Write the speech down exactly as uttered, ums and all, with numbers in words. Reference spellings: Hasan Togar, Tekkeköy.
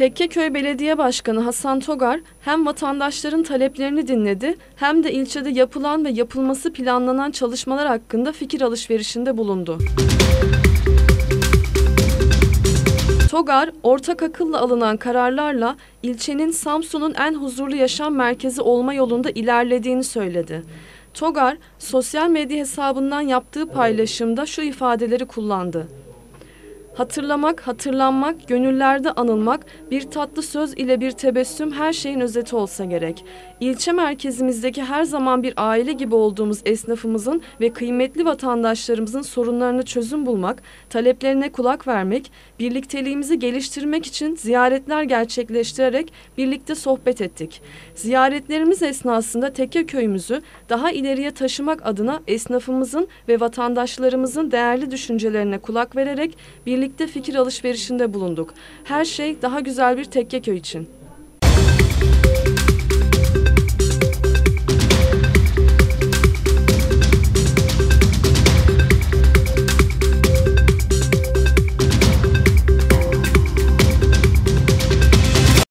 Tekkeköy Belediye Başkanı Hasan Togar hem vatandaşların taleplerini dinledi hem de ilçede yapılan ve yapılması planlanan çalışmalar hakkında fikir alışverişinde bulundu. Togar, ortak akılla alınan kararlarla ilçenin Samsun'un en huzurlu yaşam merkezi olma yolunda ilerlediğini söyledi. Togar, sosyal medya hesabından yaptığı paylaşımda şu ifadeleri kullandı. Hatırlamak, hatırlanmak, gönüllerde anılmak, bir tatlı söz ile bir tebessüm her şeyin özeti olsa gerek. İlçe merkezimizdeki her zaman bir aile gibi olduğumuz esnafımızın ve kıymetli vatandaşlarımızın sorunlarına çözüm bulmak, taleplerine kulak vermek, birlikteliğimizi geliştirmek için ziyaretler gerçekleştirerek birlikte sohbet ettik. Ziyaretlerimiz esnasında Tekkeköy'ümüzü daha ileriye taşımak adına esnafımızın ve vatandaşlarımızın değerli düşüncelerine kulak vererek birlikte fikir alışverişinde bulunduk. Her şey daha güzel bir Tekkeköy için.